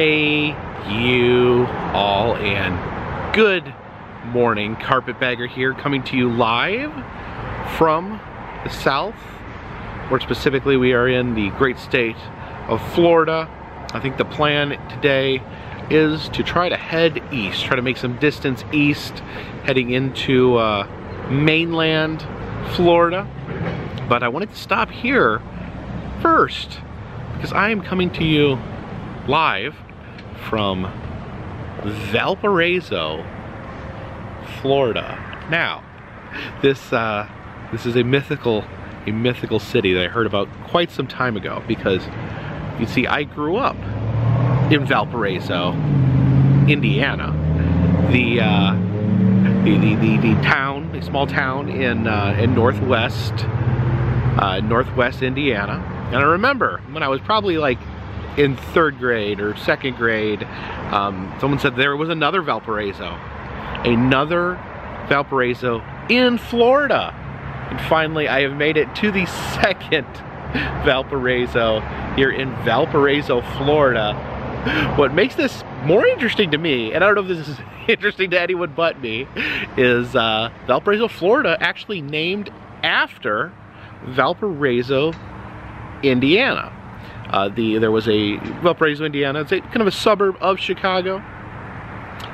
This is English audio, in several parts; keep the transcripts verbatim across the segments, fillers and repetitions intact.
Hey, you all, and good morning. Carpetbagger here, coming to you live from the south, where specifically we are in the great state of Florida. I think the plan today is to try to head east, try to make some distance east, heading into uh, mainland Florida. But I wanted to stop here first, because I am coming to you live from Valparaiso, Florida. Now, this uh, this is a mythical, a mythical city that I heard about quite some time ago, because you see, I grew up in Valparaiso, Indiana, the uh, the, the, the the town, a small town in uh, in northwest uh, northwest Indiana. And I remember when I was probably like in third grade or second grade, um, someone said there was another Valparaiso, another Valparaiso in Florida. And finally, I have made it to the second Valparaiso here in Valparaiso, Florida. What makes this more interesting to me, and I don't know if this is interesting to anyone but me, is uh, Valparaiso, Florida, actually named after Valparaiso, Indiana. Uh, the there was a Valparaiso, Indiana. It's a, kind of a suburb of Chicago.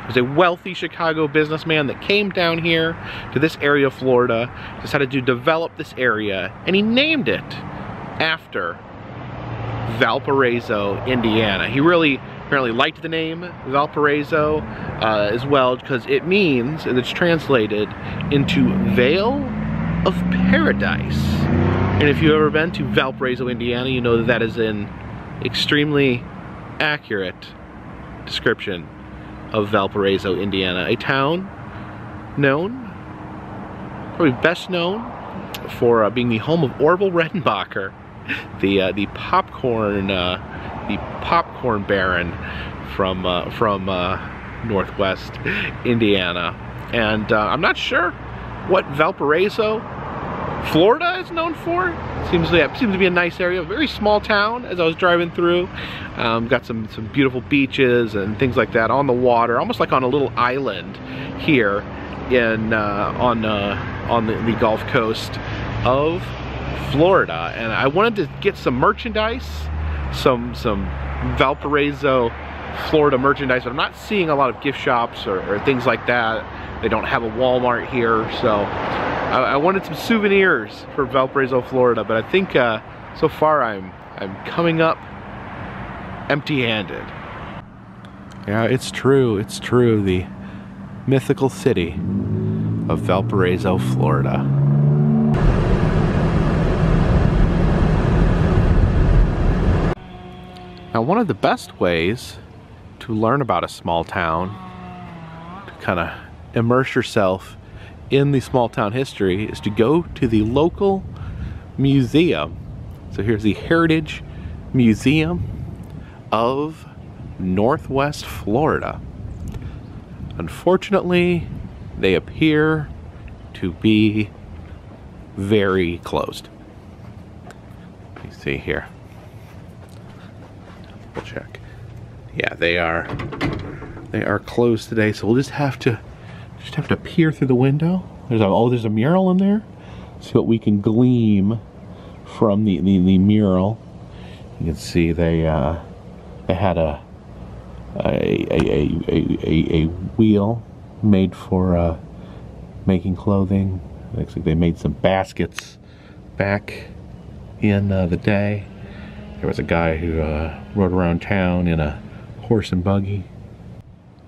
There's a wealthy Chicago businessman that came down here to this area of Florida, decided to develop this area, and he named it after Valparaiso, Indiana. He really apparently liked the name Valparaiso uh, as well, because it means, and it's translated into Vale of Paradise. And if you've ever been to Valparaiso, Indiana, you know that, that is an extremely accurate description of Valparaiso, Indiana, a town known, probably best known, for uh, being the home of Orville Redenbacher, the uh, the popcorn uh, the popcorn baron from uh, from uh, Northwest Indiana. And uh, I'm not sure what Valparaiso, Florida is known for. Seems to, seems to be a nice area, a very small town. As I was driving through, um, got some, some beautiful beaches and things like that on the water, almost like on a little island here in uh, on, uh, on the, the Gulf Coast of Florida. And I wanted to get some merchandise, some, some Valparaiso, Florida merchandise, but I'm not seeing a lot of gift shops or, or things like that. They don't have a Walmart here, so I, I wanted some souvenirs for Valparaiso, Florida. But I think uh, so far I'm I'm coming up empty-handed. Yeah, it's true. It's true. The mythical city of Valparaiso, Florida. Now, one of the best ways to learn about a small town, to kind of immerse yourself in the small town history, is to go to the local museum. So here's the Heritage Museum of Northwest Florida. Unfortunately, they appear to be very closed. Let me see here. We'll check. Yeah, they are they are closed today, so we'll just have to Just have to peer through the window. There's a, oh, there's a mural in there. See what we can glean from the, the, the mural. You can see they uh, they had a a, a, a, a a wheel made for uh, making clothing. Looks like they made some baskets back in uh, the day. There was a guy who uh, rode around town in a horse and buggy.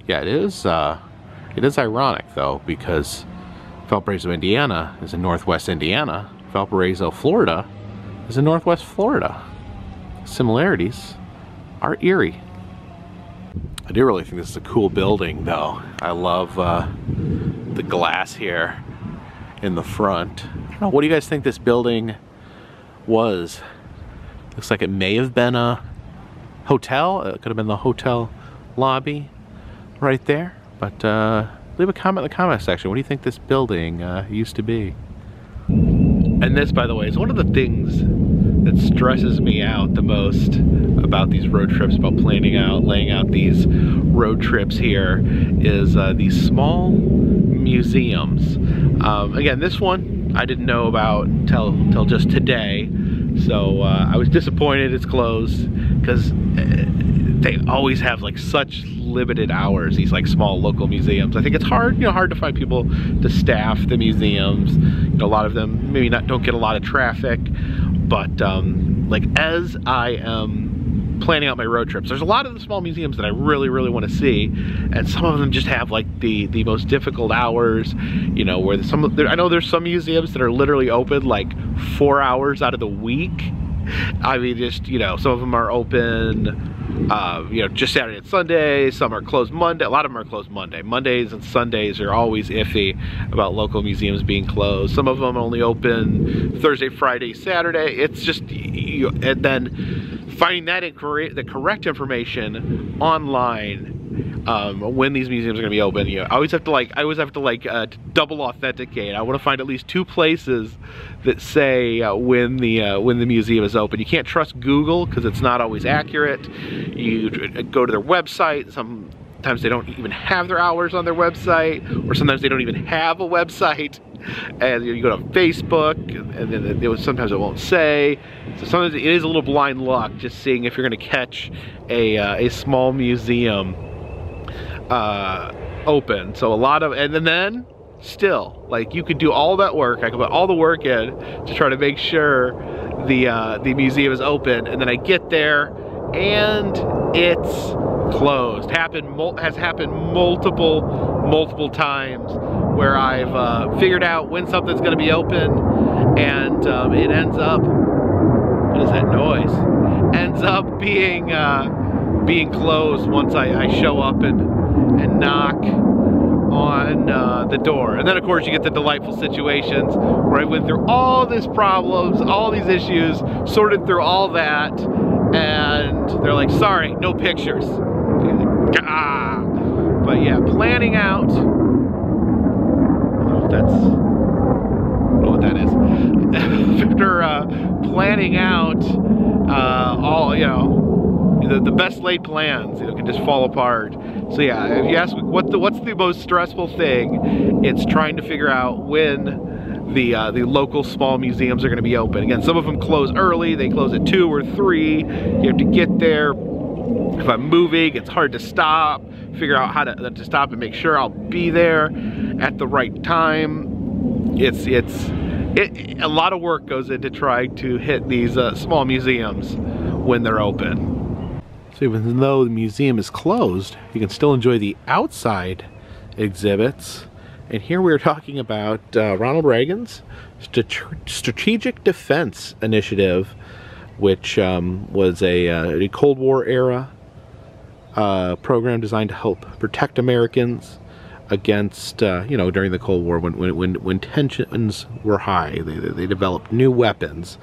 Yeah, it is. Uh, It is ironic, though, because Valparaiso, Indiana is in Northwest Indiana. Valparaiso, Florida is in Northwest Florida. Similarities are eerie. I do really think this is a cool building, though. I love uh, the glass here in the front. I don't know, what do you guys think this building was? Looks like it may have been a hotel. It could have been the hotel lobby right there. But uh, leave a comment in the comment section. What do you think this building uh, used to be? And this, by the way, is one of the things that stresses me out the most about these road trips, about planning out, laying out these road trips here, is uh, these small museums. Um, again, this one I didn't know about till, till just today, so uh, I was disappointed it's closed, because they always have like such limited hours, these like small local museums. I think it's hard, you know, hard to find people to staff the museums. You know, a lot of them maybe not don't get a lot of traffic, but um, like as I am planning out my road trips, there's a lot of the small museums that I really, really want to see, and some of them just have like the the most difficult hours. You know, where some there, I know there's some museums that are literally open like four hours out of the week. I mean, just, you know, some of them are open. Uh, you know, just Saturday and Sunday. Some are closed Monday. A lot of them are closed Monday. Mondays and Sundays are always iffy about local museums being closed. Some of them only open Thursday, Friday, Saturday. It's just, you, and then finding that incorrect, the correct information online. Um, when these museums are going to be open, you know, I always have to like, I always have to like uh, double authenticate. I want to find at least two places that say uh, when the uh, when the museum is open. You can't trust Google because it's not always accurate. You go to their website. Sometimes they don't even have their hours on their website, or sometimes they don't even have a website. And you go to Facebook, and then it was, sometimes it won't say. So sometimes it is a little blind luck, just seeing if you're going to catch a uh, a small museum uh open. So a lot of, and then still, like, you could do all that work, I could put all the work in to try to make sure the uh the museum is open, and then I get there and it's closed. Happened mul has happened multiple multiple times where I've uh figured out when something's going to be open, and um it ends up, what is that noise, ends up being uh being closed once I, I show up and and knock on uh, the door. And then of course you get the delightful situations where I went through all these problems, all these issues, sorted through all that, and they're like, sorry, no pictures. Ah. But yeah, planning out, I don't know if that's, I don't know what that is. After uh, planning out uh, all, you know, The, the best laid plans, you know, can just fall apart. So yeah, if you ask me what the, what's the most stressful thing, it's trying to figure out when the uh, the local small museums are going to be open. Again, some of them close early, they close at two or three. You have to get there. If I'm moving, it's hard to stop, figure out how to, to stop and make sure I'll be there at the right time. It's, it's it, a lot of work goes into trying to hit these uh, small museums when they're open. So even though the museum is closed, you can still enjoy the outside exhibits. And here we're talking about uh, Ronald Reagan's St Strategic Defense Initiative, which um, was a, uh, a Cold War era uh, program designed to help protect Americans against, uh, you know, during the Cold War when, when, when, when tensions were high. They, they developed new weapons.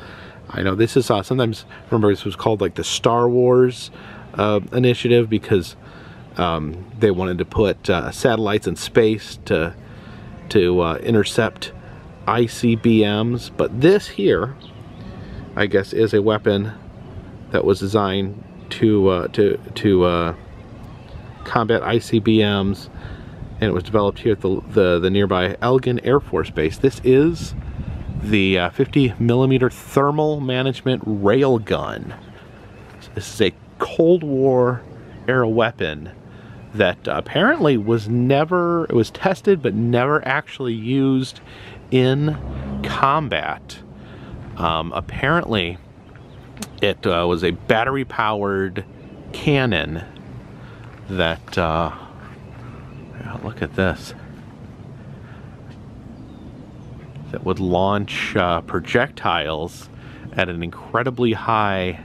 I know this is, uh, sometimes, remember, this was called like the Star Wars Uh, initiative, because um, they wanted to put uh, satellites in space to to uh, intercept I C B Ms, but this here, I guess, is a weapon that was designed to uh, to to uh, combat I C B Ms, and it was developed here at the the, the nearby Eglin Air Force Base. This is the uh, fifty millimeter thermal management rail gun. This is a Cold War era weapon that apparently was never, it was tested but never actually used in combat. Um, apparently it uh, was a battery powered cannon that, uh, look at this, that would launch uh, projectiles at an incredibly high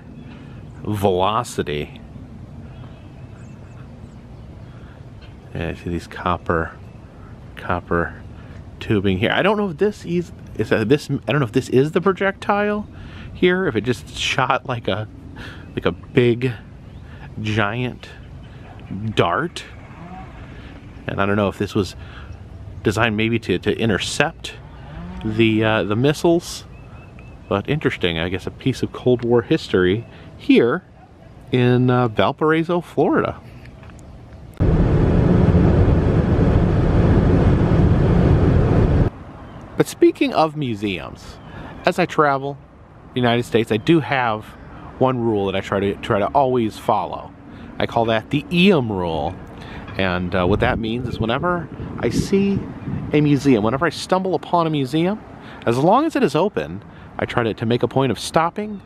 velocity. Yeah, I see these copper copper tubing here. I don't know if this is, is uh, this I don't know if this is the projectile here, if it just shot like a like a big giant dart, and I don't know if this was designed maybe to, to intercept the uh, the missiles But interesting, I guess a piece of Cold War history here in uh, Valparaiso, Florida. But speaking of museums, as I travel the United States, I do have one rule that I try to try to always follow. I call that the E O M rule. And uh, what that means is whenever I see a museum, whenever I stumble upon a museum, as long as it is open, I try to, to make a point of stopping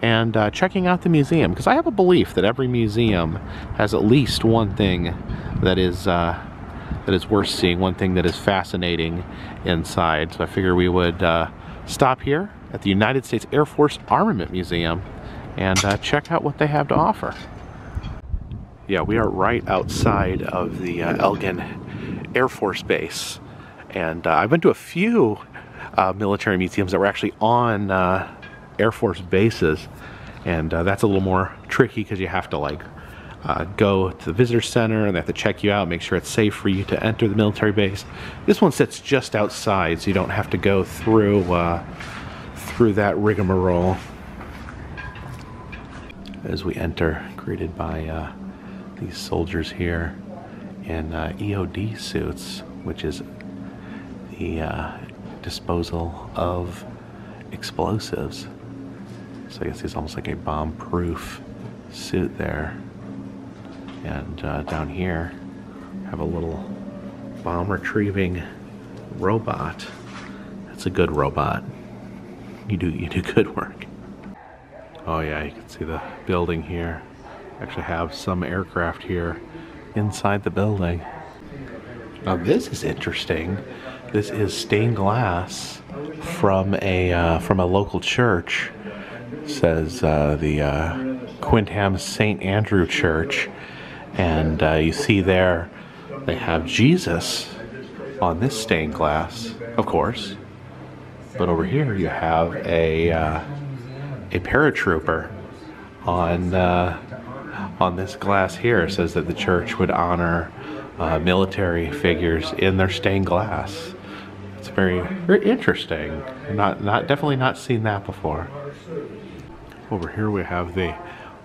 and uh, checking out the museum, because I have a belief that every museum has at least one thing that is uh, that is worth seeing, one thing that is fascinating inside. So I figure we would uh, stop here at the United States Air Force Armament Museum and uh, check out what they have to offer. Yeah, we are right outside of the uh, Eglin Air Force Base, and uh, I've been to a few uh, military museums that were actually on uh, Air Force bases, and uh, that's a little more tricky because you have to like Uh, go to the visitor center and they have to check you out, make sure it's safe for you to enter the military base. This one sits just outside, so you don't have to go through uh, through that rigmarole. As we enter, greeted by uh, these soldiers here in uh, E O D suits, which is the uh, disposal of explosives. So I guess it's almost like a bomb-proof suit there. And uh, down here, have a little bomb retrieving robot. That's a good robot. You do you do good work. Oh yeah, you can see the building here. Actually, have some aircraft here inside the building. Now this is interesting. This is stained glass from a uh, from a local church. It says uh, the uh, Quintham Saint Andrew Church. And uh, you see there, they have Jesus on this stained glass, of course. But over here, you have a uh, a paratrooper on uh, on this glass here. It says that the church would honor uh, military figures in their stained glass. It's very very interesting. Not not definitely not seen that before. Over here, we have the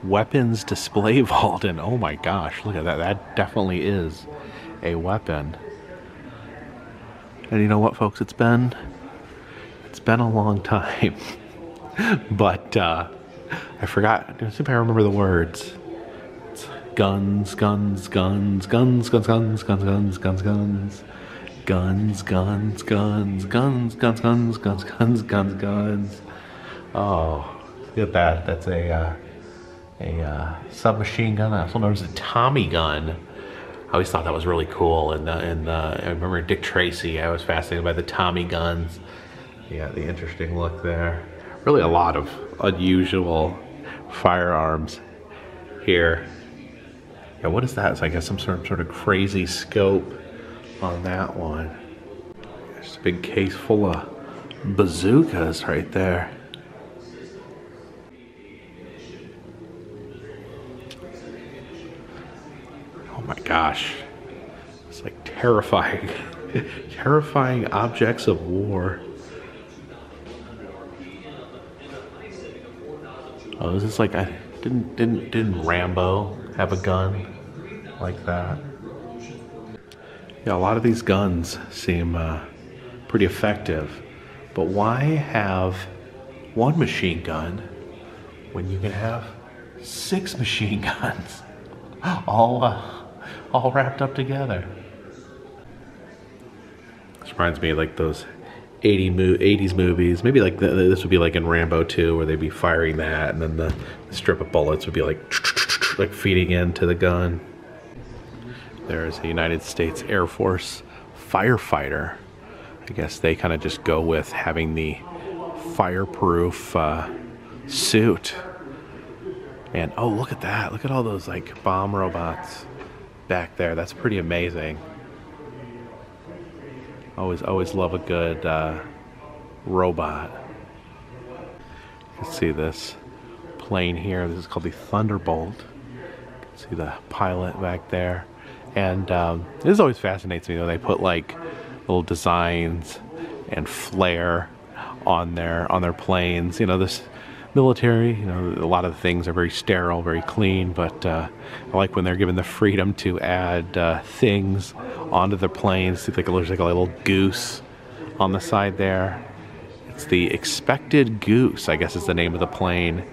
weapons display vault, and oh my gosh, look at that. That definitely is a weapon. And you know what, folks, it's been it's been a long time. But uh I forgot, I think I remember the words. It's guns, guns, guns, guns, guns, guns, guns, guns, guns, guns, guns, guns, guns, guns, guns, guns, guns, guns, guns, guns. Oh, look at that. That's a uh a uh, submachine gun. I also known as a Tommy gun. I always thought that was really cool, and and uh, I remember Dick Tracy. I was fascinated by the Tommy guns. Yeah, the interesting look there. Really, a lot of unusual firearms here. Yeah, what is that? It's I guess some sort of sort of crazy scope on that one. There's a big case full of bazookas right there. Oh my gosh, it's like terrifying, terrifying objects of war. Oh, this is like, I didn't, didn't, didn't Rambo have a gun like that? Yeah, a lot of these guns seem uh, pretty effective, but why have one machine gun when you can have six machine guns all uh, all wrapped up together? This reminds me of like those eighties movies. Maybe like the, this would be like in Rambo two, where they'd be firing that, and then the, the strip of bullets would be like like feeding into the gun. There is a United States Air Force firefighter. I guess they kind of just go with having the fireproof uh, suit. And oh, look at that! Look at all those like bomb robots back there. That's pretty amazing. Always, always love a good uh, robot. You can see this plane here. This is called the Thunderbolt. You can see the pilot back there. And um, this always fascinates me though. They put like little designs and flair on their on their planes. You know, this military, you know, a lot of the things are very sterile, very clean, but uh, I like when they're given the freedom to add uh, things onto the planes. It looks like a little goose on the side there. It's the Expected Goose, I guess is the name of the plane,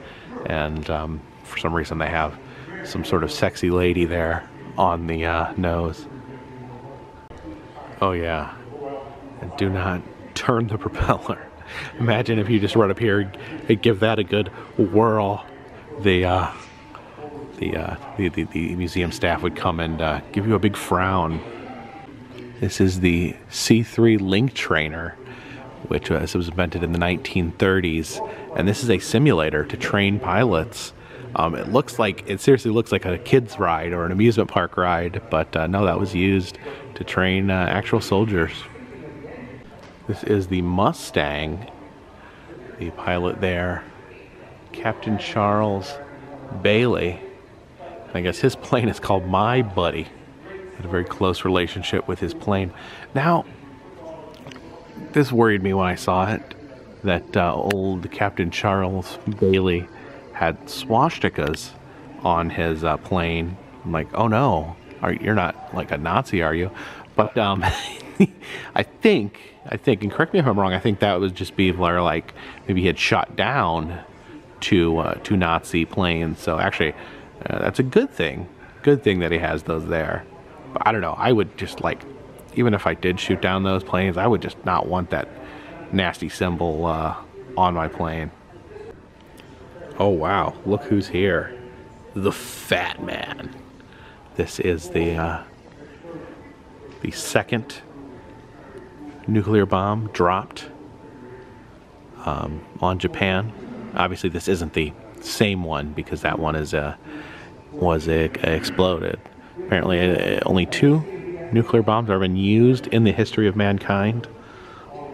and um, for some reason they have some sort of sexy lady there on the uh, nose. Oh yeah, and do not turn the propeller. Imagine if you just run up here and give that a good whirl. The uh, the, uh, the, the the museum staff would come and uh, give you a big frown. This is the C three Link Trainer, which was invented in the nineteen thirties, and this is a simulator to train pilots. Um, it looks like, it seriously looks like a kid's ride or an amusement park ride, but uh, no, that was used to train uh, actual soldiers. This is the Mustang, the pilot there, Captain Charles Bailey. I guess his plane is called My Buddy. Had a very close relationship with his plane. Now, this worried me when I saw it, that uh, old Captain Charles Bailey had swastikas on his uh, plane. I'm like, oh no, are, you're not like a Nazi, are you? But um, I think... I think, and correct me if I'm wrong, I think that would just be where, like, maybe he had shot down two, uh, two Nazi planes. So actually, uh, that's a good thing. Good thing that he has those there. But I don't know. I would just, like, even if I did shoot down those planes, I would just not want that nasty symbol uh, on my plane. Oh, wow. Look who's here. The Fat Man. This is the, uh, the second nuclear bomb dropped um, on Japan. Obviously, this isn't the same one because that one is uh, was uh, exploded. Apparently, uh, only two nuclear bombs have been used in the history of mankind.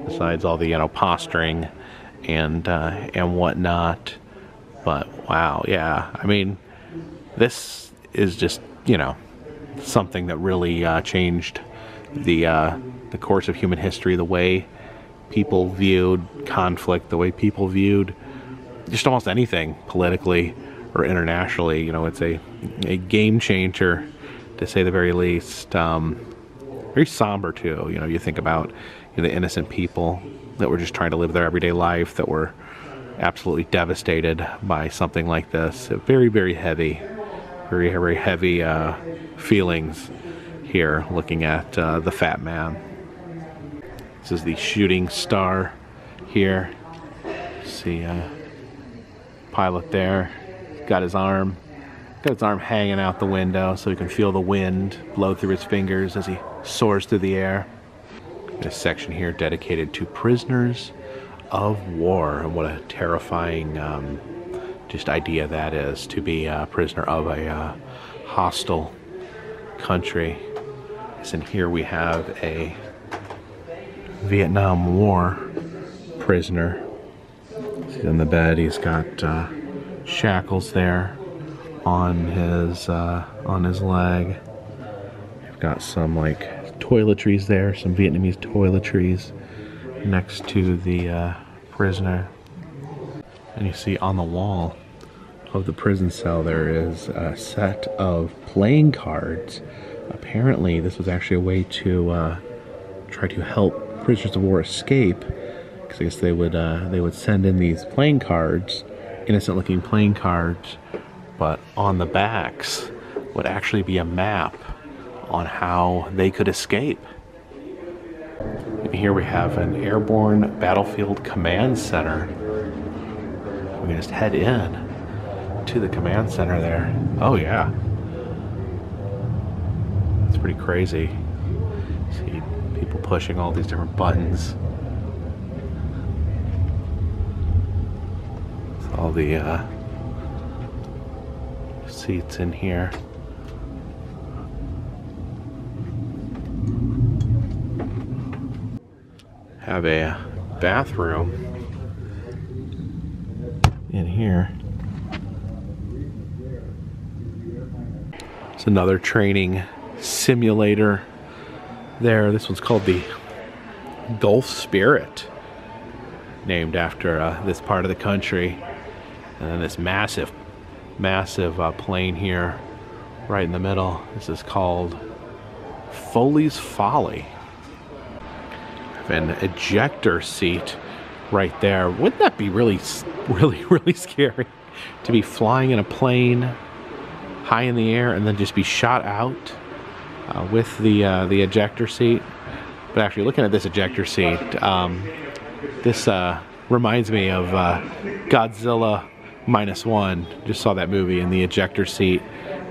Besides all the, you know, posturing and uh, and whatnot. But wow, yeah. I mean, this is just, you know, something that really uh, changed the. Uh, the course of human history, the way people viewed conflict, the way people viewed just almost anything politically or internationally. You know, it's a, a game changer, to say the very least. Um, very somber, too. You know, you think about, you know, the innocent people that were just trying to live their everyday life that were absolutely devastated by something like this. Very, very heavy, very, very heavy uh, feelings here looking at uh, the Fat Man. This is the Shooting Star here. See a pilot there. Got his arm, got his arm hanging out the window so he can feel the wind blow through his fingers as he soars through the air. This section here dedicated to prisoners of war, and what a terrifying um, just idea that is, to be a prisoner of a uh, hostile country. And here we have a Vietnam War prisoner. He's on the bed. He's got uh, shackles there on his uh, on his leg. I've got some like toiletries there, some Vietnamese toiletries next to the uh, prisoner. And you see on the wall of the prison cell there is a set of playing cards. Apparently, this was actually a way to uh, try to help prisoners of war escape, because I guess they would uh, they would send in these playing cards, innocent-looking playing cards, but on the backs would actually be a map on how they could escape. And here we have an Airborne Battlefield Command Center. We can just head in to the command center there. Oh yeah, that's pretty crazy. See, people pushing all these different buttons. It's all the uh, seats in here. Have a bathroom in here. It's another training simulator there. This one's called the Gulf Spirit. named after uh, this part of the country. And then this massive, massive uh, plane here, right in the middle. This is called Foley's Folly. An ejector seat right there. Wouldn't that be really, really, really scary to be flying in a plane high in the air and then just be shot out uh, with the uh, the ejector seat? But actually, looking at this ejector seat, um, this uh, reminds me of uh, Godzilla Minus One. Just saw that movie, and the ejector seat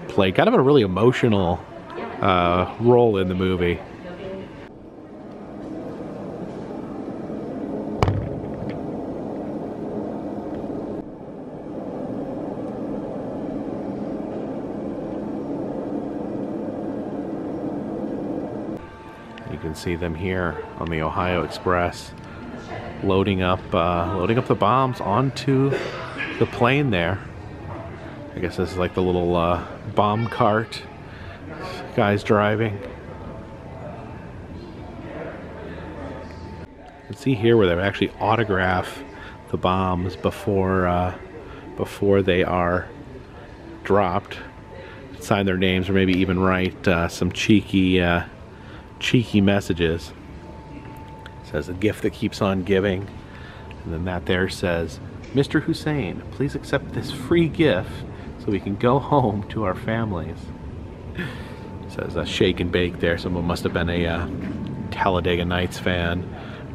played kind of a really emotional uh, role in the movie. See them here on the Ohio Express loading up uh, loading up the bombs onto the plane there. I guess this is like the little uh, bomb cart guys driving. You can see here where they actually autograph the bombs before uh, before they are dropped. Sign their names or maybe even write uh, some cheeky uh, cheeky messages. It says, "The gift that keeps on giving," and then that there says, "Mister Hussein, please accept this free gift so we can go home to our families." It says a shake and bake there. Someone must have been a uh, Talladega Nights fan,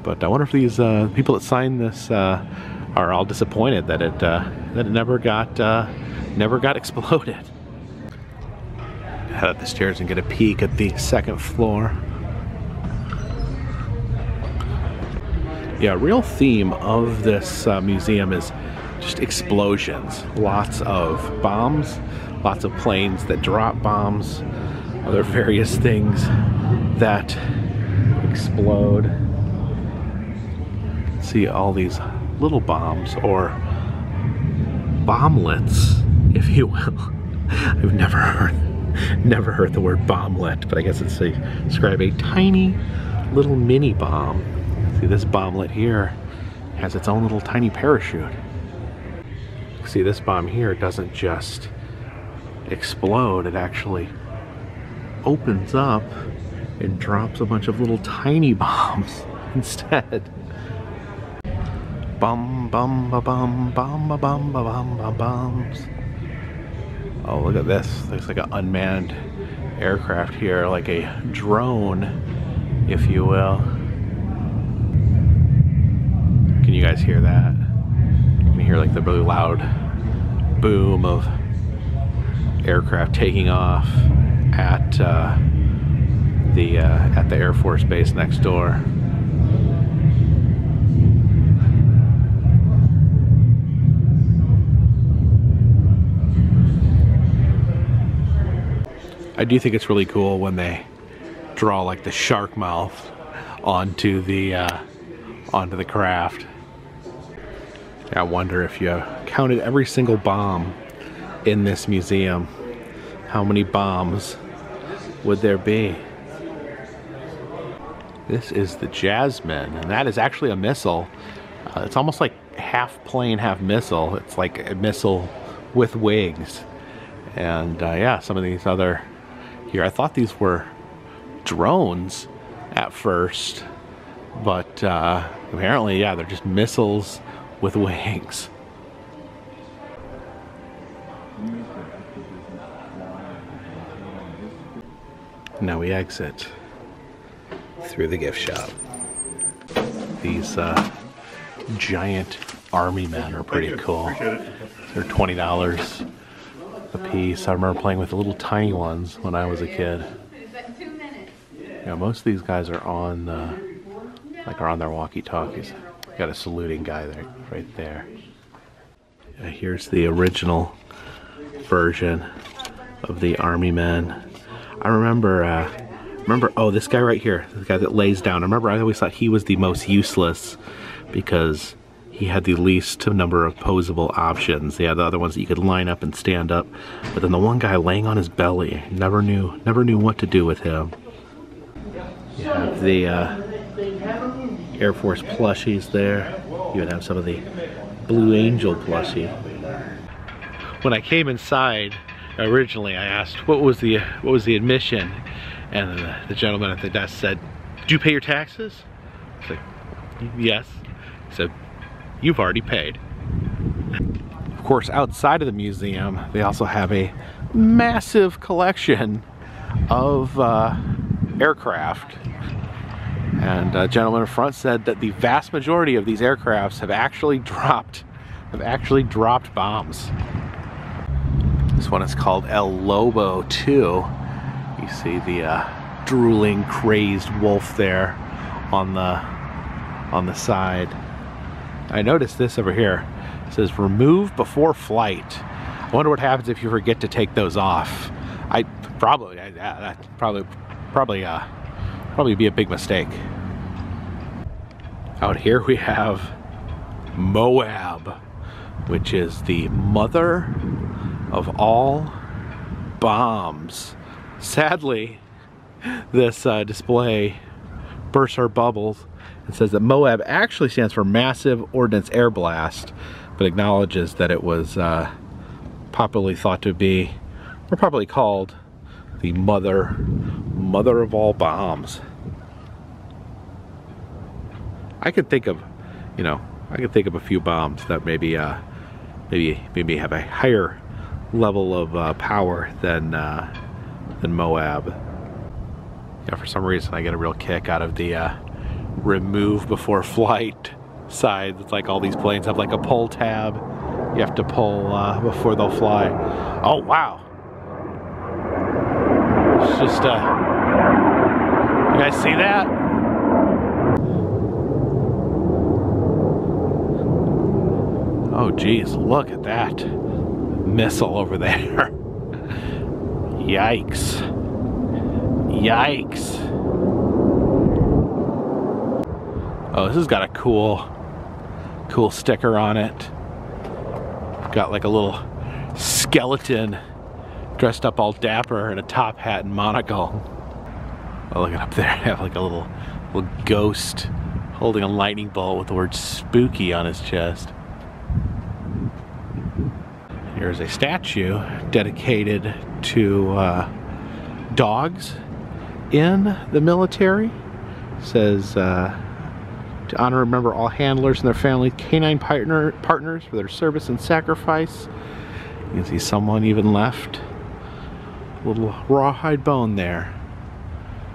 but I wonder if these uh, people that signed this uh, are all disappointed that it uh, that it never got uh, never got exploded. Head up the stairs and get a peek at the second floor. Yeah, a real theme of this uh, museum is just explosions. Lots of bombs, lots of planes that drop bombs, other various things that explode. See all these little bombs, or bomblets, if you will. I've never heard, never heard the word bomblet, but I guess it's a describe a tiny little mini bomb. See, this bomblet here has its own little tiny parachute. See, this bomb here doesn't just explode, it actually opens up and drops a bunch of little tiny bombs instead. Bum bum ba bum bum ba bum ba bum ba bombs. Oh, look at this. Looks like an unmanned aircraft here, like a drone, if you will. Can you guys hear that? You can hear like the really loud boom of aircraft taking off at uh, the uh, at the Air Force Base next door. I do think it's really cool when they draw like the shark mouth onto the uh, onto the craft. I wonder if you counted every single bomb in this museum, how many bombs would there be? This is the Jasmine, and that is actually a missile. Uh, it's almost like half plane, half missile. It's like a missile with wings. And uh, yeah, some of these other here. I thought these were drones at first, but uh, apparently, yeah, they're just missiles with wings. Now we exit through the gift shop. These uh, giant army men are pretty cool. They're twenty dollars a piece. I remember playing with the little tiny ones when I was a kid. You know, most of these guys are on the, like are on their walkie-talkies. Got a saluting guy there, right there. Yeah, here's the original version of the Army Men. I remember, uh, remember. Oh, this guy right here, the guy that lays down. I remember I always thought he was the most useless because he had the least number of posable options. He had the other ones that you could line up and stand up, but then the one guy laying on his belly, never knew, never knew what to do with him. You have the uh, Air Force plushies there. You would have some of the Blue Angel plushie. When I came inside originally, I asked what was the what was the admission, and the, the gentleman at the desk said, "Do you pay your taxes?" I was like, "Yes." He said, "You've already paid." Of course, outside of the museum, they also have a massive collection of uh, aircraft. And a gentleman in front said that the vast majority of these aircrafts have actually dropped, have actually dropped bombs. This one is called El Lobo two. You see the uh, drooling, crazed wolf there on the on the side. I noticed this over here. It says remove before flight. I wonder what happens if you forget to take those off. I probably, I, I, probably, probably, uh, probably be a big mistake. Out here we have Moab, which is the mother of all bombs. Sadly, this uh, display bursts our bubbles and says that Moab actually stands for Massive Ordnance Air Blast, but acknowledges that it was uh, popularly thought to be, or probably called, the mother, mother of all bombs. I could think of, you know, I could think of a few bombs that maybe, uh, maybe, maybe have a higher level of uh, power than uh, than Moab. Yeah, for some reason I get a real kick out of the uh, remove before flight side. It's like all these planes have like a pull tab. You have to pull uh, before they'll fly. Oh wow! It's just, uh, you guys see that? Oh geez, look at that missile over there. Yikes. Yikes. Oh, this has got a cool, cool sticker on it. Got like a little skeleton dressed up all dapper in a top hat and monocle. Oh, look it up there. I have like a little, little ghost holding a lightning bolt with the word spooky on his chest. Here's a statue dedicated to uh, dogs in the military. It says, uh, to honor and remember all handlers and their family canine partner, partners for their service and sacrifice. You can see someone even left a little rawhide bone there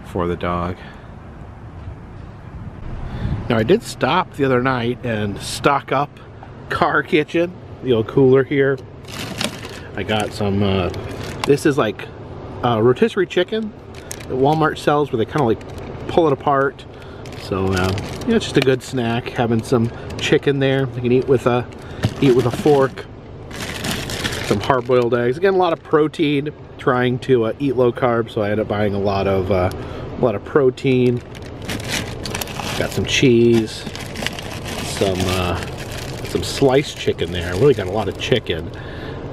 for the dog. Now I did stop the other night and stock up car kitchen, the old cooler here. I got some, uh, this is like uh, rotisserie chicken that Walmart sells where they kind of like pull it apart. So uh, you know, it's just a good snack, having some chicken there. You can eat with a eat with a fork. Some hard-boiled eggs. Again, a lot of protein. Trying to uh, eat low carb, so I ended up buying a lot of uh, a lot of protein. Got some cheese, some uh, some sliced chicken there. Really got a lot of chicken.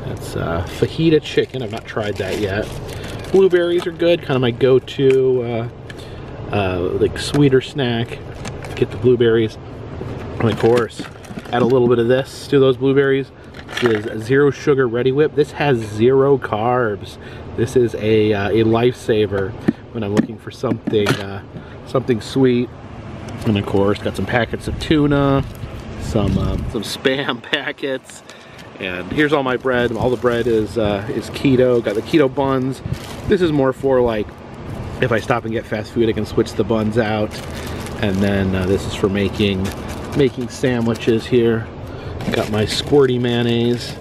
That's uh, fajita chicken. I've not tried that yet. Blueberries are good. Kind of my go-to. Uh, Uh, like sweeter snack, get the blueberries, and of course add a little bit of this to those blueberries. This is zero sugar ready whip. This has zero carbs. This is a, uh, a lifesaver when I'm looking for something uh, something sweet. And of course got some packets of tuna, some uh, some Spam packets, and here's all my bread. All the bread is uh, is keto. Got the keto buns. This is more for like if I stop and get fast food, I can switch the buns out. And then uh, this is for making making sandwiches here. Got my squirty mayonnaise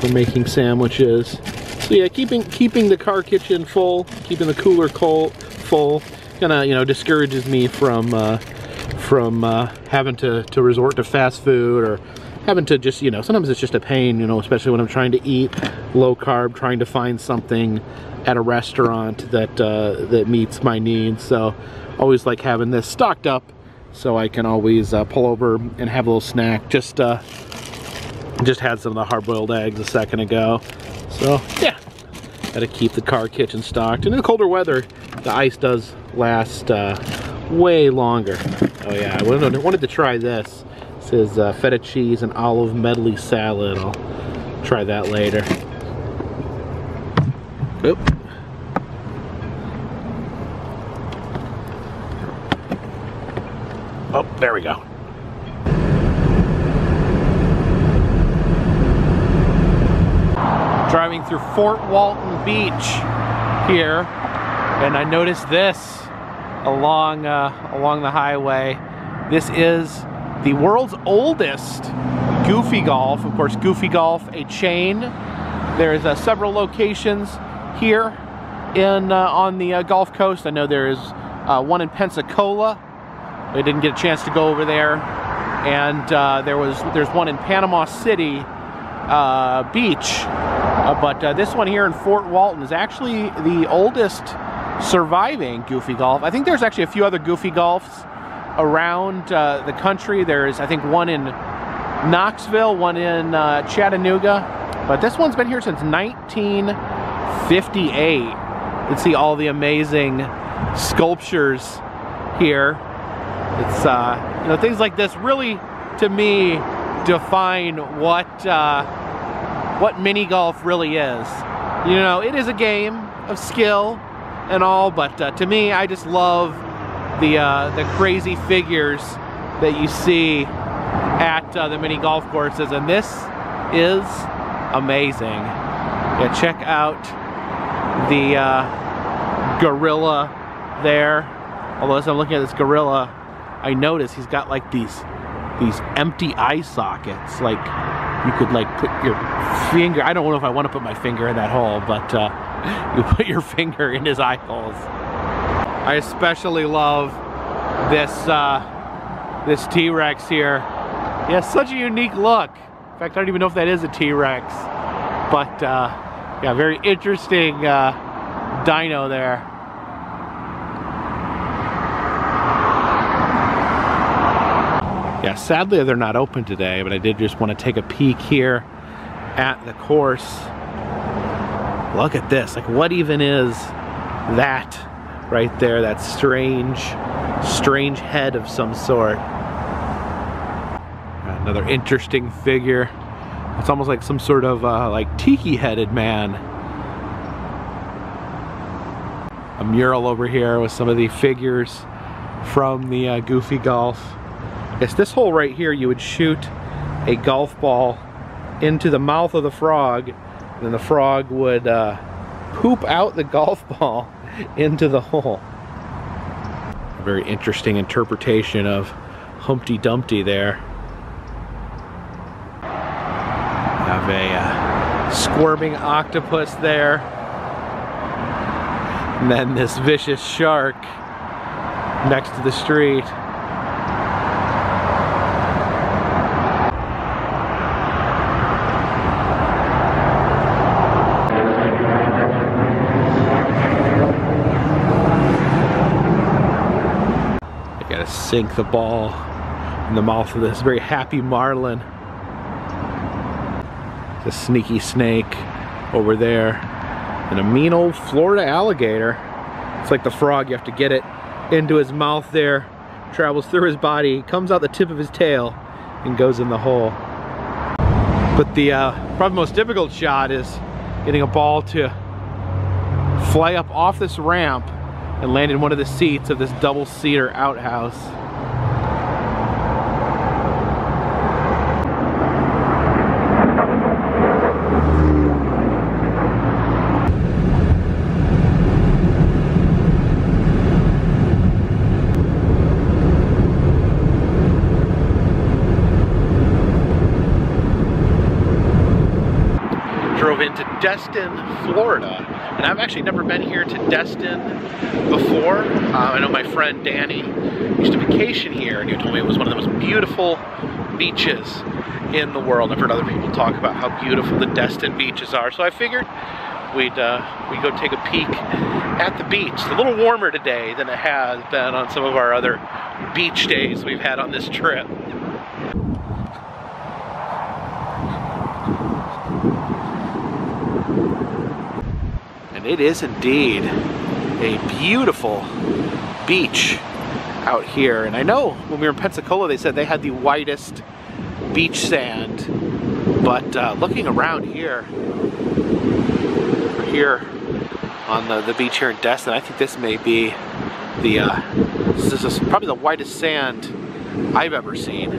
for making sandwiches. So yeah, keeping keeping the car kitchen full, keeping the cooler cold full, kind of, you know, discourages me from uh, from uh, having to to resort to fast food, or having to just, you know, sometimes it's just a pain, you know, especially when I'm trying to eat low carb, trying to find something at a restaurant that uh, that meets my needs. So always like having this stocked up so I can always uh, pull over and have a little snack. Just uh, just had some of the hard-boiled eggs a second ago. So yeah, gotta keep the car kitchen stocked. And in the colder weather, the ice does last uh, way longer. Oh yeah, I wanted to try this. This is uh, feta cheese and olive medley salad. I'll try that later. Oop. Oh, there we go. Driving through Fort Walton Beach here, and I noticed this along uh, along the highway. This is the world's oldest Goofy Golf. Of course, Goofy Golf, a chain. There's uh, several locations here in uh, on the uh, Gulf Coast. I know there is uh, one in Pensacola. I didn't get a chance to go over there, and uh, there was there's one in Panama City uh, Beach. Uh, but uh, this one here in Fort Walton is actually the oldest surviving Goofy Golf. I think there's actually a few other Goofy Golfs around uh, the country. There's, I think, one in Knoxville, one in uh, Chattanooga. But this one's been here since nineteen fifty-eight. You can see all the amazing sculptures here. It's, uh, you know, things like this really, to me, define what... Uh, what mini golf really is. You know, it is a game of skill and all, but uh, to me, I just love the uh, the crazy figures that you see at uh, the mini golf courses, and this is amazing. Yeah, check out the uh, gorilla there. Although as I'm looking at this gorilla, I notice he's got like these these empty eye sockets, like. You could like put your finger, I don't know if I want to put my finger in that hole, but uh, you put your finger in his eye holes. I especially love this uh, this T-Rex here. He has such a unique look. In fact, I don't even know if that is a T-Rex. But uh, yeah, very interesting uh, dino there. Yeah, sadly they're not open today, but I did just want to take a peek here at the course. Look at this, like what even is that right there? That strange, strange head of some sort. Another interesting figure. It's almost like some sort of uh, like tiki-headed man. A mural over here with some of the figures from the uh, Goofy Golf. It's this hole right here. You would shoot a golf ball into the mouth of the frog, and then the frog would uh, poop out the golf ball into the hole. A very interesting interpretation of Humpty Dumpty there. Have a uh, squirming octopus there, and then this vicious shark next to the street. Sink the ball in the mouth of this very happy marlin. The sneaky snake over there. And a mean old Florida alligator. It's like the frog, you have to get it into his mouth there, travels through his body, comes out the tip of his tail, and goes in the hole. But the uh, probably most difficult shot is getting a ball to fly up off this ramp and landed in one of the seats of this double-seater outhouse. Drove into Destin, Florida. And I've actually never been here to Destin before. Uh, I know my friend Danny used to vacation here, and he told me it was one of the most beautiful beaches in the world. I've heard other people talk about how beautiful the Destin beaches are, so I figured we'd, uh, we'd go take a peek at the beach. It's a little warmer today than it has been on some of our other beach days we've had on this trip. It is indeed a beautiful beach out here. And I know when we were in Pensacola, they said they had the whitest beach sand. But uh, looking around here, here on the, the beach here in Destin, I think this may be the, uh, this is probably the whitest sand I've ever seen.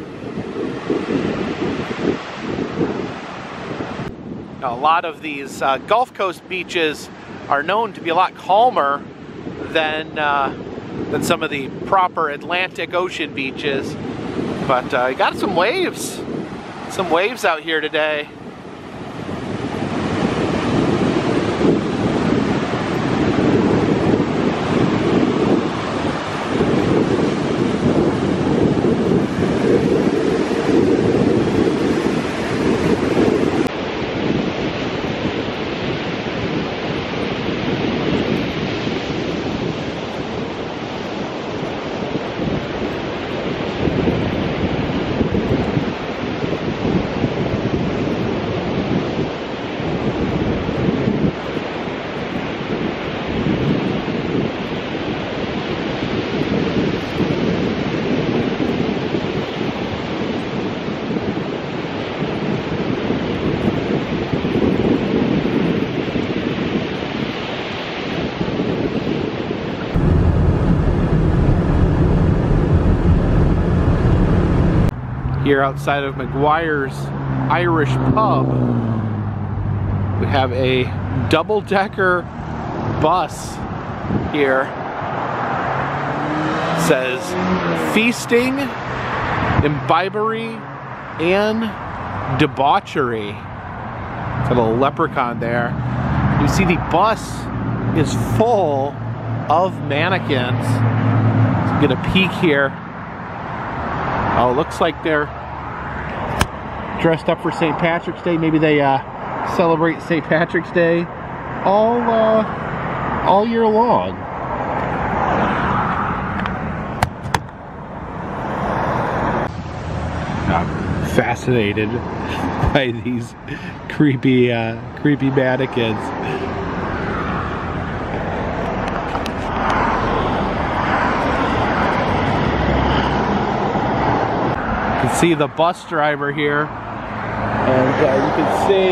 Now, a lot of these uh, Gulf Coast beaches are known to be a lot calmer than, uh, than some of the proper Atlantic Ocean beaches. But I uh, got some waves, some waves out here today. Here outside of McGuire's Irish Pub, we have a double-decker bus here. It says feasting, imbibery, and debauchery. Got a little leprechaun there. You see the bus is full of mannequins. So I'm gonna peek here. Oh, looks like they're dressed up for Saint Patrick's Day. Maybe they uh, celebrate Saint Patrick's Day all uh, all year long. I'm fascinated by these creepy, uh, creepy mannequins. See the bus driver here, and uh, you can see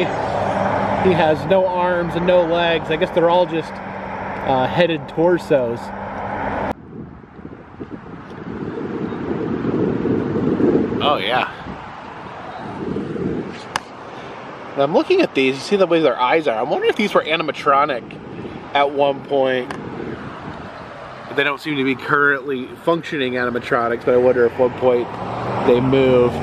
he has no arms and no legs. I guess they're all just uh, headed torsos. Oh yeah. And I'm looking at these, you see the way their eyes are. I'm wondering if these were animatronic at one point. They don't seem to be currently functioning animatronics, but I wonder if at one point they moved.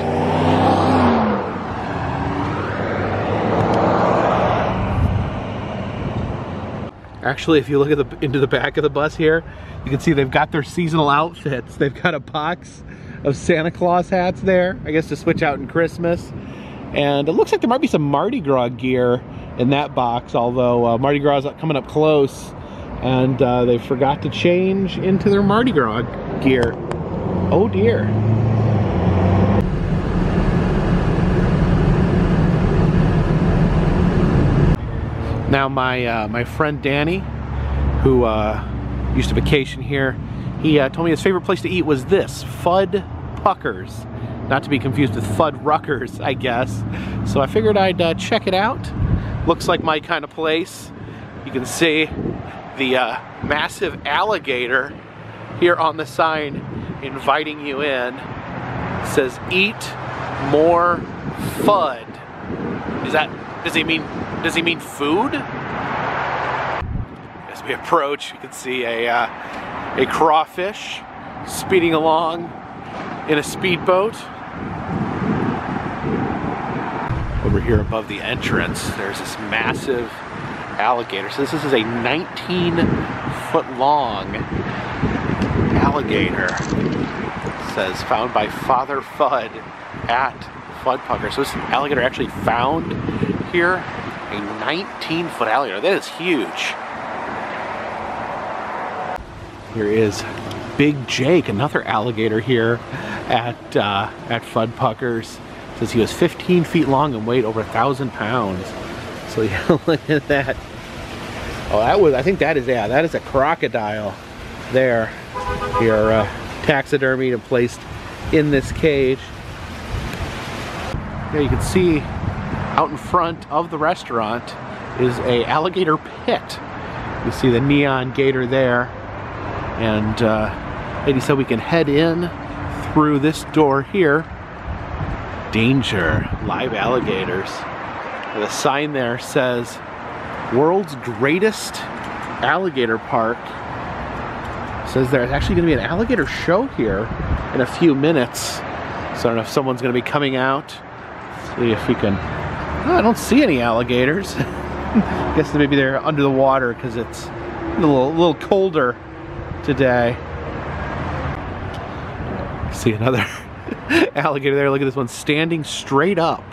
Actually, if you look at the into the back of the bus here, you can see they've got their seasonal outfits. They've got a box of Santa Claus hats there, I guess to switch out in Christmas. And it looks like there might be some Mardi Gras gear in that box, although uh, Mardi Gras is coming up close, and uh, they forgot to change into their Mardi Gras gear. Oh dear. Now my uh, my friend Danny, who uh, used to vacation here, he uh, told me his favorite place to eat was this, Fudpucker's. Not to be confused with Fud Ruckers, I guess. So I figured I'd uh, check it out. Looks like my kind of place. You can see the uh, massive alligator here on the sign inviting you in. It says, eat more Fud. Is that, does he mean, does he mean food? As we approach, you can see a, uh, a crawfish speeding along in a speedboat. Over here above the entrance, there's this massive alligator. So this, this is a nineteen foot long alligator. It says found by Father Fudd at Fudpucker. So this alligator actually found here, a nineteen foot alligator. That is huge. Here is Big Jake, another alligator here at uh, at Fudpucker's. It says he was fifteen feet long and weighed over a thousand pounds. So yeah, look at that. Oh, that was, I think that is, yeah, that is a crocodile there. Here, uh, taxidermied and placed in this cage. Now you can see out in front of the restaurant is a alligator pit. You see the neon gator there, and uh, lady said we can head in through this door here. Danger, live alligators. And the sign there says world's greatest alligator park. It says there's actually going to be an alligator show here in a few minutes. So I don't know if someone's going to be coming out. Let's see if we can. Oh, I don't see any alligators. I guess maybe they're under the water because it's a little, a little colder today. See another alligator there. Look at this one standing straight up.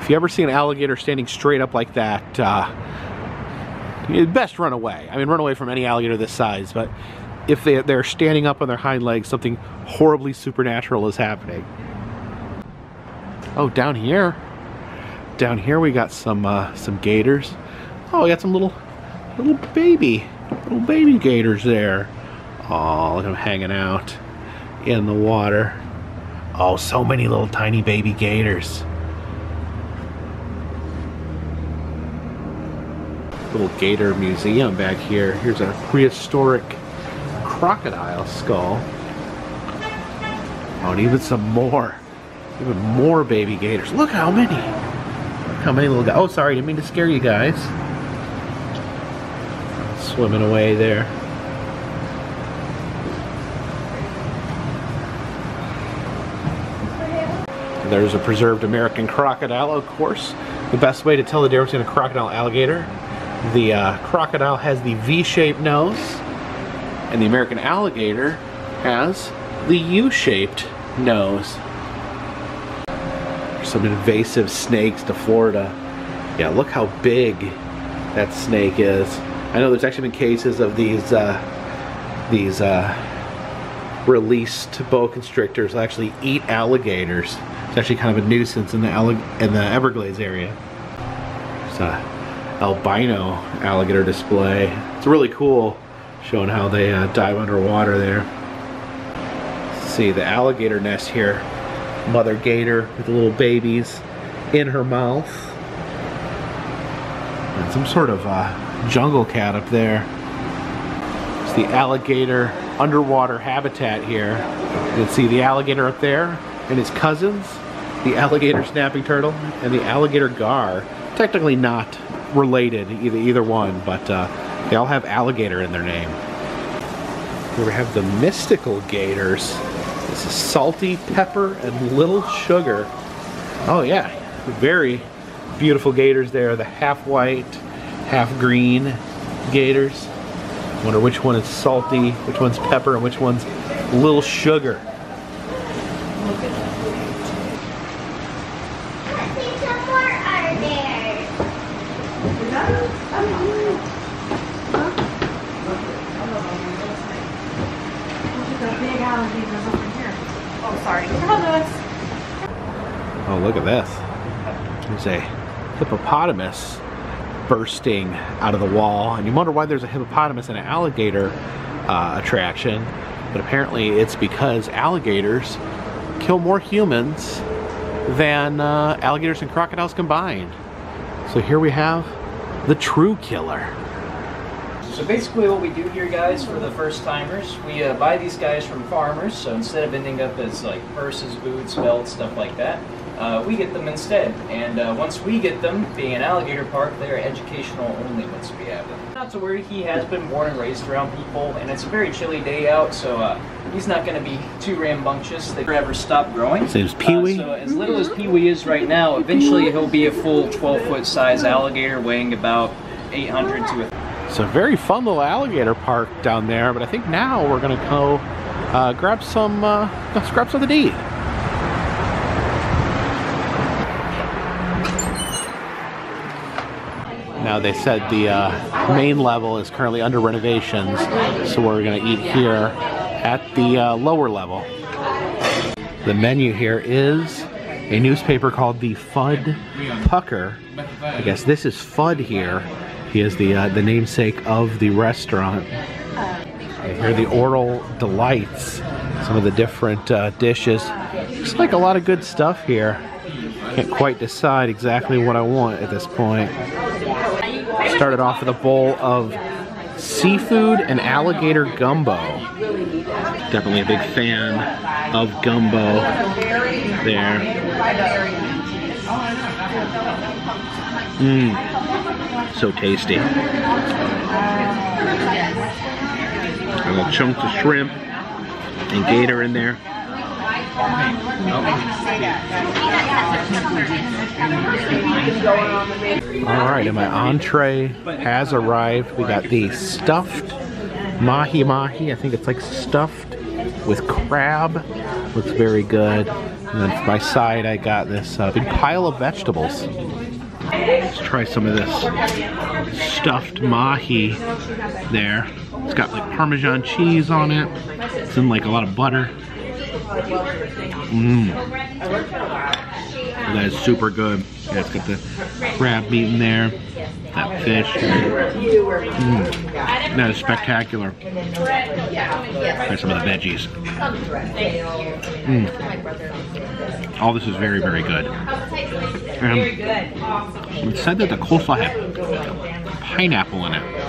If you ever see an alligator standing straight up like that, uh, you'd best run away. I mean, run away from any alligator this size, but if they, they're standing up on their hind legs, something horribly supernatural is happening. Oh, down here. Down here we got some uh, some gators. Oh, we got some little little baby little baby gators there. Oh, look at them hanging out in the water. Oh, so many little tiny baby gators. Little gator museum back here. Here's a prehistoric crocodile skull. Oh, and even some more, even more baby gators. Look how many. How many little guys? Oh, sorry, didn't mean to scare you guys. Swimming away there. There's a preserved American crocodile, of course. The best way to tell the difference between a crocodile and alligator, the uh, crocodile has the V-shaped nose, and the American alligator has the U-shaped nose. Some invasive snakes to Florida. Yeah, look how big that snake is. I know there's actually been cases of these uh, these uh, released boa constrictors that actually eat alligators. It's actually kind of a nuisance in the allig in the Everglades area. It's an albino alligator display. It's really cool, showing how they uh, dive underwater there. Let's see the alligator nest here. Mother gator with the little babies in her mouth. And some sort of uh, jungle cat up there. It's the alligator underwater habitat here. You can see the alligator up there and his cousins, the alligator snapping turtle, and the alligator gar. Technically not related, either, either one, but uh, they all have alligator in their name. Here we have the mystical gators. This is salty, pepper, and little sugar. Oh yeah, very beautiful gators there. The half white, half green gators. Wonder which one is salty, which one's pepper, and which one's little sugar. I think some more are there. Oh, big alligator. Oh, sorry. Oh, look at this. There's a hippopotamus bursting out of the wall. And you wonder why there's a hippopotamus in an alligator uh, attraction. But apparently it's because alligators kill more humans than uh, alligators and crocodiles combined. So here we have the true killer. So basically what we do here, guys, for the first timers, we uh, buy these guys from farmers, so instead of ending up as like purses, boots, belts, stuff like that, uh, we get them instead. And uh, once we get them, being an alligator park, they are educational only once we have them. Not to worry, he has been born and raised around people, and it's a very chilly day out, so uh, he's not going to be too rambunctious that he'll ever stop growing. So it's Peewee? Uh, so as little as Peewee is right now, eventually he'll be a full twelve foot size alligator weighing about eight hundred to a thousand. It's a very fun little alligator park down there, but I think now we're gonna go uh, grab some, uh, let's grab some of the D. Now they said the uh, main level is currently under renovations, so we're gonna eat here at the uh, lower level. The menu here is a newspaper called the Fudpucker. I guess this is Fud here. He is the uh, the namesake of the restaurant. Here are the oral delights. It's some of the different uh, dishes. Looks like a lot of good stuff here. Can't quite decide exactly what I want at this point. Started off with a bowl of seafood and alligator gumbo. Definitely a big fan of gumbo there. Mmm, so tasty. Little chunks of shrimp and gator in there. Alright, and my entree has arrived. We got the stuffed mahi mahi. I think it's like stuffed with crab. Looks very good. And then for my side, I got this uh, big pile of vegetables. Let's try some of this stuffed mahi there. It's got like Parmesan cheese on it. It's in like a lot of butter. Mmm. That is super good. Yeah, it's got the crab meat in there. That fish. Mmm. That is spectacular. There's some of the veggies. Mmm. All this is very, very good. And it said that the coleslaw had pineapple in it.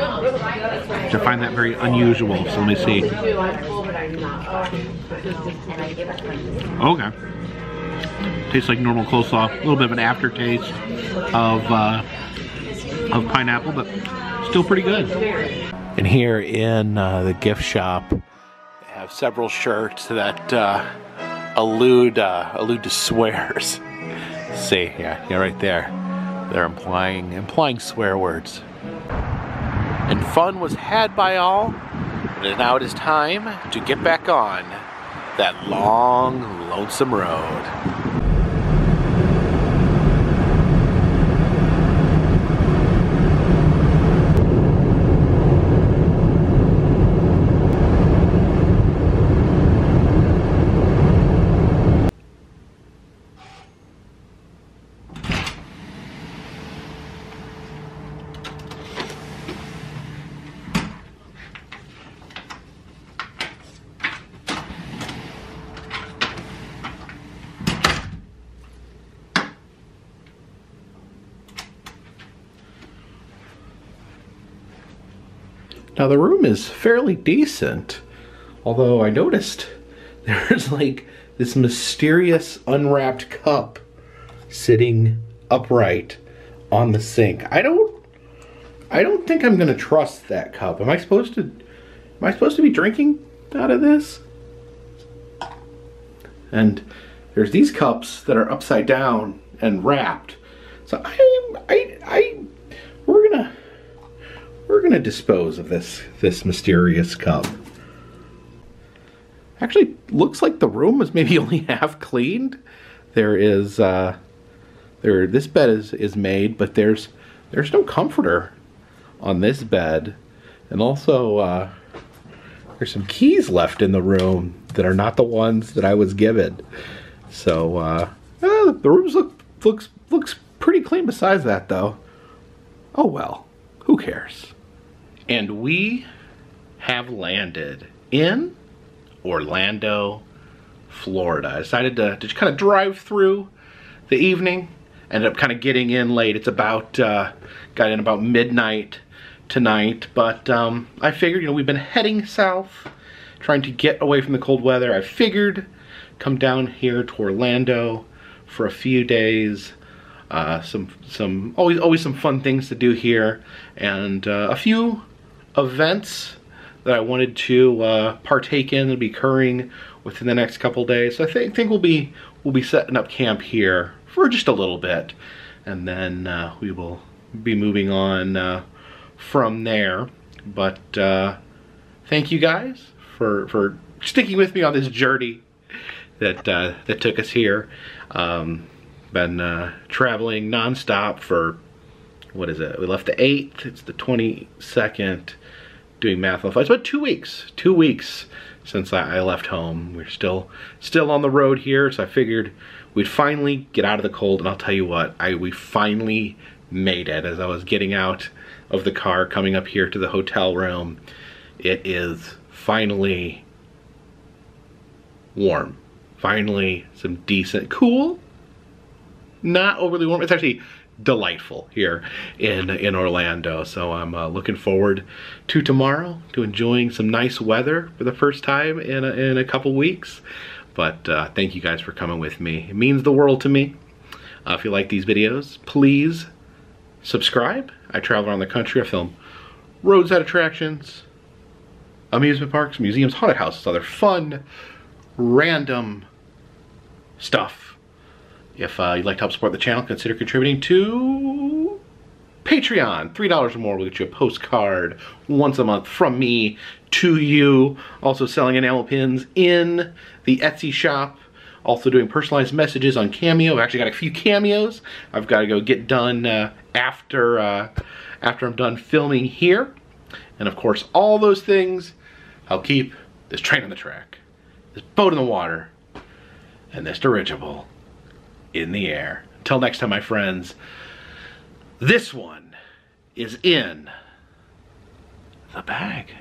I find that very unusual, so let me see. Okay. Tastes like normal coleslaw. A little bit of an aftertaste of, uh, of pineapple, but still pretty good. And here in uh, the gift shop, they have several shirts that uh, allude, uh, allude to swears. See, yeah, yeah, right there. They're implying, implying swear words. And fun was had by all, and now it is time to get back on that long, lonesome road. Now the room is fairly decent, although I noticed there's like this mysterious unwrapped cup sitting upright on the sink. I don't, I don't think I'm gonna trust that cup. Am I supposed to, am I supposed to be drinking out of this? And there's these cups that are upside down and wrapped. So I, I, I, we're gonna. We're gonna dispose of this this mysterious cup. Actually, looks like the room is maybe only half cleaned. There is uh, there this bed is is made, but there's there's no comforter on this bed, and also uh, there's some keys left in the room that are not the ones that I was given. So uh, eh, the room look, looks looks pretty clean. Besides that, though, oh well, who cares? And we have landed in Orlando, Florida. I decided to, to kind of drive through the evening. Ended up kind of getting in late. It's about, uh, got in about midnight tonight. But um, I figured, you know, we've been heading south, trying to get away from the cold weather. I figured come down here to Orlando for a few days. Uh, some, some, always, always some fun things to do here, and uh, a few events that I wanted to uh, partake in and be occurring within the next couple days. So I think think we'll be we'll be setting up camp here for just a little bit, and then uh, we will be moving on uh, from there. But uh, thank you guys for for sticking with me on this journey that uh, that took us here. Um, Been uh, traveling nonstop for, what is it? We left the eighth, it's the twenty-second, doing math. It's about two weeks, two weeks since I left home. We're still still on the road here, so I figured we'd finally get out of the cold, and I'll tell you what, I we finally made it. As I was getting out of the car, coming up here to the hotel room, it is finally warm. Finally, some decent, cool, not overly warm. It's actually delightful here in, in Orlando. So I'm uh, looking forward to tomorrow, to enjoying some nice weather for the first time in a, in a couple weeks. But uh, thank you guys for coming with me. It means the world to me. Uh, if you like these videos, please subscribe. I travel around the country. I film roadside attractions, amusement parks, museums, haunted houses, other fun, random stuff. If uh, you'd like to help support the channel, consider contributing to Patreon. three dollars or more will get you a postcard once a month from me to you. Also selling enamel pins in the Etsy shop. Also doing personalized messages on Cameo. I've actually got a few cameos I've got to go get done uh, after, uh, after I'm done filming here. And of course, all those things help keep this train on the track, this boat in the water, and this dirigible in the air. Until next time, my friends, this one is in the bag.